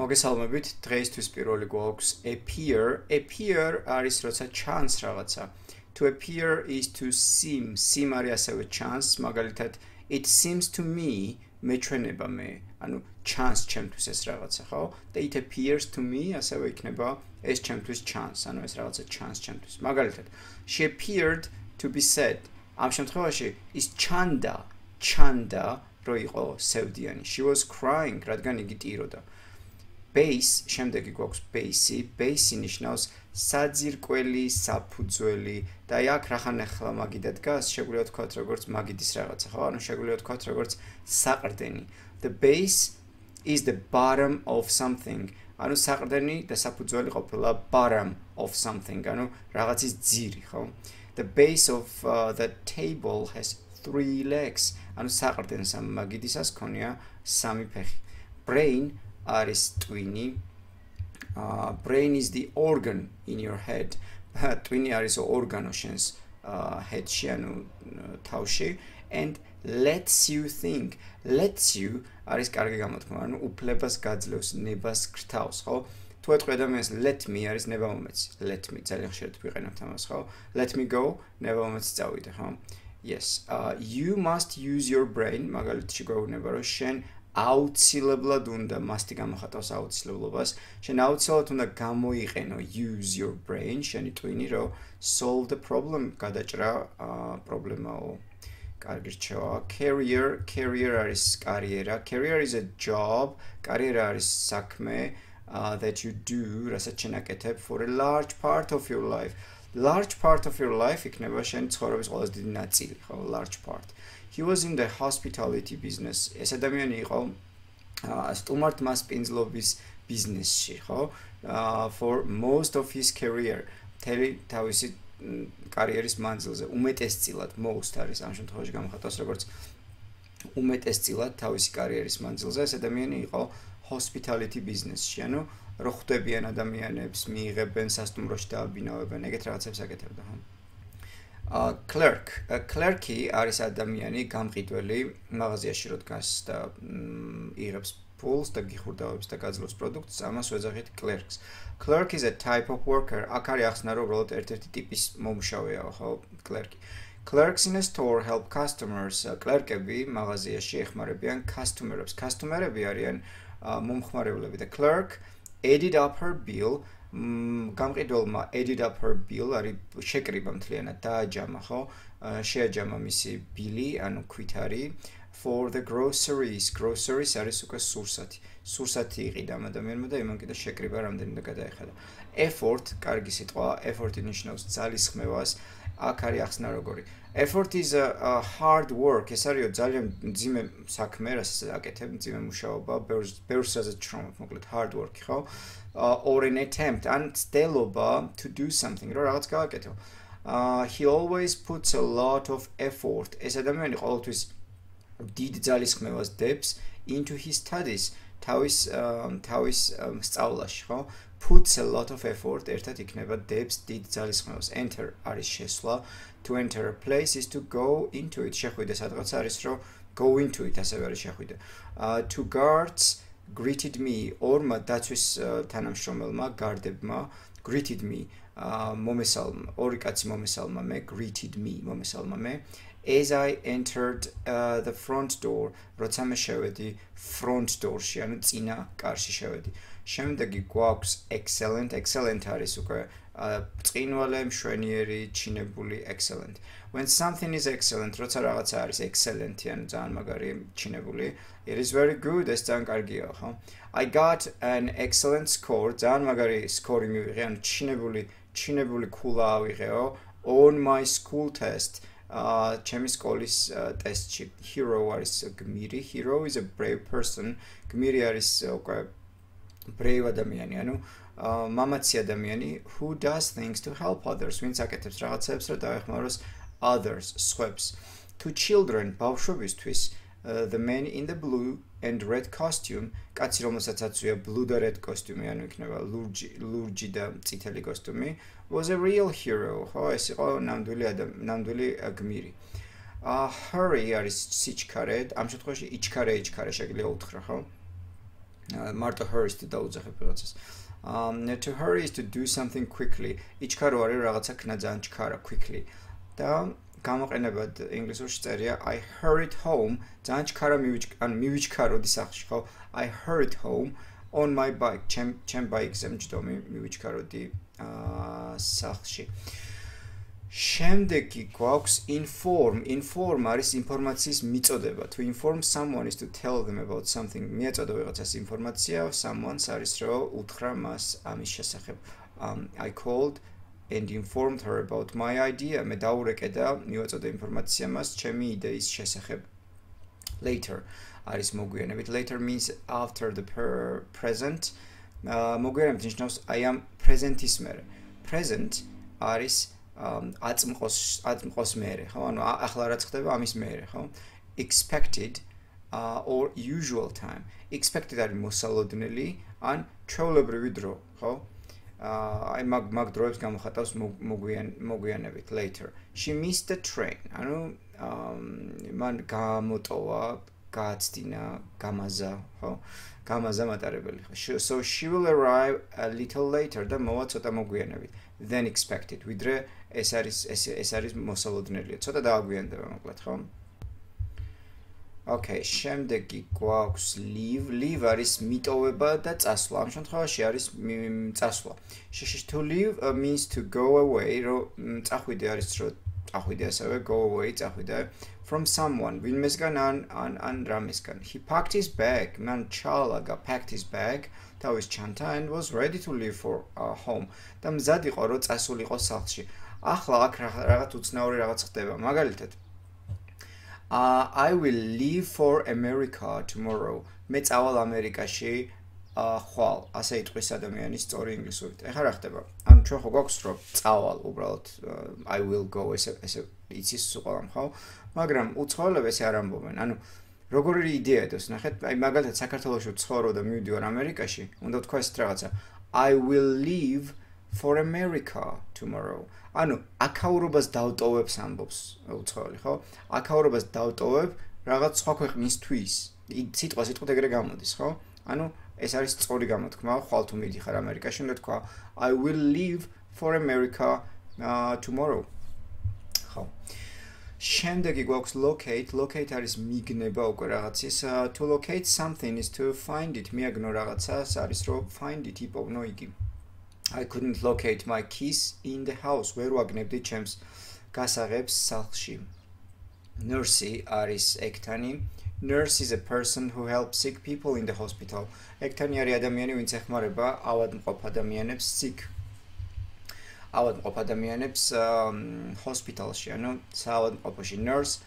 მოგესალმებით, დღეისთვის პირველი გვაქვს appear. Appear არის როცა ჩანს რაღაცა. To appear is to seem. Seem არის ასევე ჩანს, მაგალითად it seems to me, მეჩვენება მე. ანუ ჩანს ჩემთვის ეს რაღაცა, ხო? და it appears to me, ასევე იქნება ეს ჩემთვის ჩანს, ანუ ეს რაღაცა ჩანს ჩემთვის. მაგალითად, she appeared to be sad. ამ შემთხვევაში ის ჩანდა რო იყო სევდიანი. She was crying, რადგან იგი ტიროდა. Base, შემდეგი გვაქვს base, base ნიშნავს საძირკველი, საფუძველი და აქ რახანახლა მაგიდა დგას, შეგვიძლია ვთქვათ როგორც მაგიდის რაღაცა, ხო? ანუ შეგვიძლია ვთქვათ როგორც საყრდენი. The base is the bottom of something. ანუ საყრდენი და საფუძველი ყოფილა bottom of something, ანუ რაღაცის ძირი, ხო? The base of the table has 3 legs. ანუ საყრდენს ამ მაგიდისას ქონია 3 ფეხი. Brain არის twini. Brain is the organ in your head. Twini არის ორგანო შენს headში, ანუ თავში. And lets you think. Lets you არის კარგი გამოთქმა, ანუ უფლებას გაძლევს, ნებას გრთავს, ხო? თუ ეთქვა ადამიანს let me არის ნებამომეცი. Let me ძალიან ხშირად ვიყენებთ ამას, ხო? Let me go, ნებამომეცი წავიდე, ხო? Yes, you must use your brain. მაგალითში გვეუბნება რომ შენ აუცილებლად უნდა მასტი გამოხატავს აუცილებლობას. შენ აუცილებლად უნდა გამოიყენო use your brain, შენი ტვინი რომ solve the problem, გადაჭრა პრობლემაო. კარგი რჩევა. Career, career არის კარიერა. Career is a job, კარიერა არის საქმე that you do, რასაც შენ აკეთებ for a large part of your life. Large part of your life იქნება შენი ცხოვრების ყველაზე დიდი ნაწილი, ხო? Large part. He was in the hospitality business. ეს ადამიანი იყო სტუმართმასპინძლობის ბიზნესში, ხო? For most of his career, თავისი კარიერის მანძილზე უმეტესწილად, most არის ამ შემთხვევაში გამოხატავს როგორც უმეტესწილად თავისი კარიერის მანძილზე ეს ადამიანი იყო hospitality business-ში, ანუ რო ხვდებიან ადამიანებს, მიიღებენ სასტუმროში და აბინავებენ, ეგეთ რაღაცებს აკეთებდა, ხო? Clerk. Clerky არის ადამიანი გამყიდველი მაღაზიაში რო დგას და იღებს ფულს და გიხურდავებს და გაძლევს პროდუქტს, ამას ვეძახით clerks. Clerk is a type of worker. აქ არის ახსნა რომ უბრალოდ ერთ-ერთი ტიპის მომუშავეა, ხო, clerky. Clerks in a store help customers. Clerkები მაღაზიაში ეხმარებიან customers. Customerები არიან მომხმარებლები და clerk added up her bill. გამყიდველმა added up her bill არის შეკრიბა მთლიანად დააჯამა, ხო? შეაჯამა მისი ბილი, ანუ ქვითარი for the groceries. Groceries არის უკვე სურსათი. სურსათი იყიდა ადამიანმა და იმან კიდე შეკრიბა რამდენიმე და გადაეხადა. Effort, კარგი სიტყვაა, effort ნიშნავს ძალისხმევას. აქ არის ახსნა როგორი. Effort is a hard work. ეს არის ძალიან მძიმე საქმე, რასაც აკეთებ, მძიმე მუშაობა, ბევრსაც შრომობ, მოკლედ hard work, ხო? Or an attempt, ან ცდილობა to do something, რომ რაღაც გააკეთო. He always puts a lot of effort. ეს ადამიანი ყოველთვის დიდ ძალისხმევას დებს into his studies, თავის სწავლაში, ხო? Puts a lot of effort, ერთად იქნება დებს დიდ ძალისხმევას. Enter არის შესვლა. To enter a place is to go into it. შეხვიდა სადღაც არის რომ go into it, ასევე არის შეხვიდა. Two guards greeted me. ორმა დაცვის თანამშრომელმა guardებმა greeted me. ორი კაცი მომესალმა მე greeted me, მომესალმა მე. As I entered the front door, როცა მე შევედი front door-ში, ანუ წინა კარში შევედი. Შემდეგი გვაქვს excellent. Excellent არის უკვე წინვალე, მშვენიერი, ჩინებული, excellent. When something is excellent, როცა რაღაცა არის excellent-ი, ანუ ძალიან მაგარი, ჩინებული, it is very good, ეს ძალიან კარგია, ხო? I got an excellent score. ძალიან მაგარი სკორი მივიღე, ანუ ჩინებული ქულა ავიღეო on my school test. ჩემი სკოლის ტესტში. Hero არის გმირი. Hero is a brave person. გმირი არის უკვე brave ადამიანი, ანუ მამაცი ადამიანი who does things to help others. ვინც აკეთებს რაღაცებს რომ დაეხმაროს others, სხვებს. To children, ბავშვებისთვის the man in the blue and red costume, კაცი რომელსაც აცვია blue და red კოსტიუმი, ანუ იქნება ლურჯი და წითელი კოსტიუმი, was a real hero. ხო, ეს იყო ნამდვილი გმირი. Hurry არის სიჩქარე, ამ შემთხვევაში იჩქარე შეგვიძლია უთხრა, ხო? Marta hurries to დაუძახე რაღაცას. To hurry is to do something quickly. Ichkaro ari ragatsa knadzan chkara quickly. Da გამოყენებად ინგლისურში წერია I hurried home. Ძალიან ჩქარა მივიჩქარო ისახში, ხო? I hurried home on my bike. ჩემ ბაიკზე მჯდომი მივიჩქაროდი სახში. Შემდეგი გვაქვს inform. Inform არის ინფორმაციის მიწოდება. To inform someone is to tell them about something. მიეწოდა ვიღაცას ინფორმაცია, someone's არის რომ უთხრა მას ამის შესახებ. I called and informed her about my idea. მე დაურეკე და მივაწოდე ინფორმაცია მას ჩემი იდეის შესახებ. Later არის მოგვიანებით. Later means after the present. მოგვიანებით ნიშნავს I am present-ის მერე. Present არის აწმყოს მერე, ხო? ანუ ახლა რაც ხდება ამის მერე, ხო? Expected or usual time. Expected არის მოსალოდნელი ან ჩვეულებრივი დრო, ხო? I mag drops გამოხატავს მოგვიანებით later. She missed the train. Ანუ მან გამოტოვა, გააცდინა, გამაზა, ხო? გამაზა მატარებელი ხო. So she will arrive a little later. და მოვა ცოტა მოგვიანებით. Than expected. Ვიდრე ეს არის მოსალოდნელი. ცოტა დააგვიანდება მოკლედ, ხო? Okay, შემდეგი გვაქვს leave. Leave არის მიტოვება და წასვლა. ამ შემთხვევაში არის წასვლა. To leave means to go away. წახვიდე არის რომ წახვიდე ასევე go away, წახვიდე from someone. ვინმესგან ან რამესგან. He packed his bag. Man chalaga packed his bag. თავის ჩანთა and was ready to leave for home. და მზად იყო რომ წასულიყო სახლში. ახლა აქ რაღაც უცნაური რაღაც ხდება. მაგალითად I will leave for America tomorrow. მე წავალ ამერიკაში ხვალ. ასე იტყვის ადამიანის სწორი ინგლისურით. ეხლა რა ხდება? ან ჩვენ ხო გვაქვს რომ წავალ, უბრალოდ I will go ესე იცის ყველამ, ხო? მაგრამ უცხოელები ესე არ ამბობენ. ანუ როგორი იდეა დოს ნახეთ, აი მაგალითად საქართველოში ვცხოვრობ და მივდივარ ამერიკაში, უნდა თქვა ეს რაღაცა I will leave for America tomorrow. Anu akaurobas davtovebs ambobs utsqveli kho akaurobas davtoveb ragats sva kveqnistvis sitqvas sitqvit egre gamodis kho anu es aris tsqori gamotkma khvaltu midixar amerikashi უნდა თქვა I will leave for America tomorrow kho შემდეგი გვაქვს locate. Locate არის მიგნება უკვე რაღაცის. To locate something is to find it. Მიაგნო რაღაცას არის რომ find it იპოვნო იგი. I couldn't locate my keys in the house. Ვერ ვაგნებდი ჩემს გასაღებს სახლში. Nurse არის ექთანი. Nurse is a person who helps sick people in the hospital. ექთანი არის ადამიანი, ვინც ეხმარება ავადმყოფ ადამიანებს sick. ავადმყოფ ადამიანებს ჰოსპიტალში, ანუ საავადმყოფოში. Nurse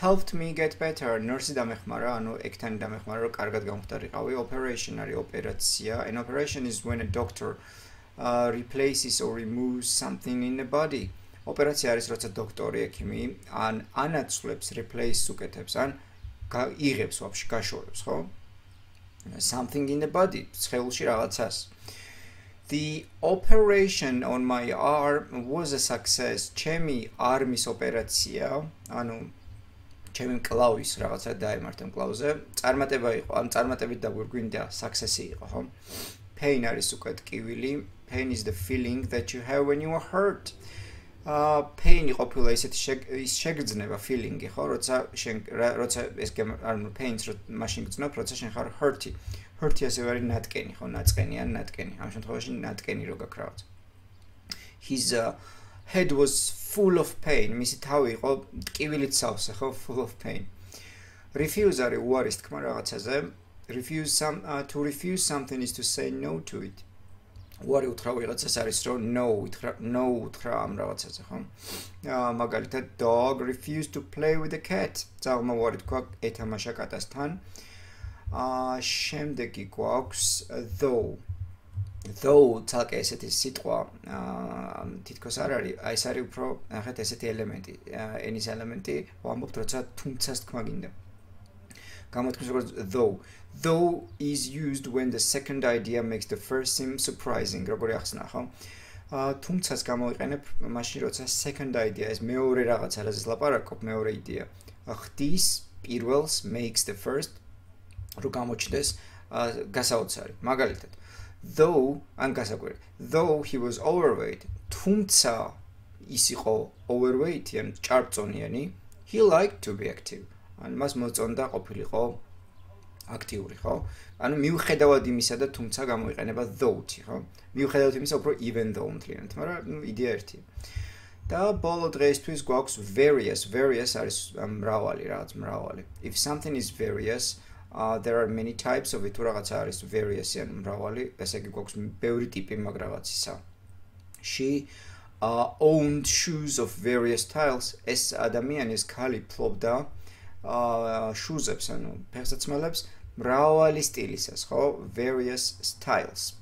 helped me get better. Nurse დამეხმარა, ანუ ექთანი დამეხმარა, რომ კარგად გამხდარიყავი. Operation არის ოპერაცია. An operation is when a doctor replaces or removes something in the body. Operation არის როცა დოქტორი ექიმი ან ანაცვლებს replace უკეთებს ან იღებს ვაფშე გაშორებს, ხო? Something in the body, სხეულში რაღაცას. The operation on my arm was a success. ჩემი არმის ოპერაცია, ანუ ჩემი მკლავის რაღაცა დაემართა მკლავზე, წარმატება იყო, ან წარმატებით დაგვირგვინდა, success-ი იყო, ხო? Pain არის უკვე ტკივილი. Pain is the feeling that you have when you are hurt. Pain ყოფილა ესეთი შეგრძნება feeling-ი, ხო, როცა ეს ანუ pain-ს მაშინ გრძნობ, როცა შენ ხარ hurt-ი. Hurt-ი ასევე არის ნატკენი, ხო, ნაწყენი ან ნატკენი. ამ შემთხვევაში ნატკენი რო გაქ რაღაც. His head was full of pain. მისი თავი იყო ტკივილით სავსე, ხო, full of pain. Refuse არის უარის თქმა რაღაცაზე. To refuse something is to say no to it. Უარი უთხრა ვიღაცას არის რომ no უთხრა ამ რაღაცაზე, ხო? მაგალითად dog refused to play with the cat. ძაღლმა უარი თქვა ეთამაშა კატასთან. შემდეგი გვაქვს though. Though თალკე ესეთი სიტყვა თითქოს არ არის, აი ეს არის უფრო ახეთ ესეთი ელემენტი, ენის ელემენტი, ვამბობთ როცა თუმცას თქმა გინდა. გამოთქმის როგორც though. Though is used when the second idea makes the first seem surprising. Როგორი ახსნა, ხო? თუმცას გამოიყენებ მაშინ, როცა second idea, ეს მეორე რაღაცა, რაზეც ლაპარაკობ, მეორე იდეა. Ხდის პირველს makes the first. რო გამოჩნდეს გასაოცარი, მაგალითად. Though, ან გასაკვირი, though he was overweight, თუმცა ის იყო overweight, ან ჭარბწონიანი, he liked to be active. ან მას მოწონდა ყოფილიყო აქტიური, ხო? ანუ მიუხედავად იმისა და თუმცა გამოიყენება though-ი, ხო? მიუხედავად იმისა, უფრო even though მთლიანად, მაგრამ იდეა ერთია. და ბოლო დღეისთვის გვაქვს various, various არის მრავალი, რაღაც მრავალი. If something is various, there are many types of it, რაღაც არის various, ან მრავალი, ესე იგი გვაქვს ბევრი ტიპი მაგ რაღაცისა. She owned shoes of various styles. ეს ადამიანის ქალი ფლობდა shoes-ებს, ანუ ფეხსაცმელებს მრავალი სტილისას, ხო? Various styles.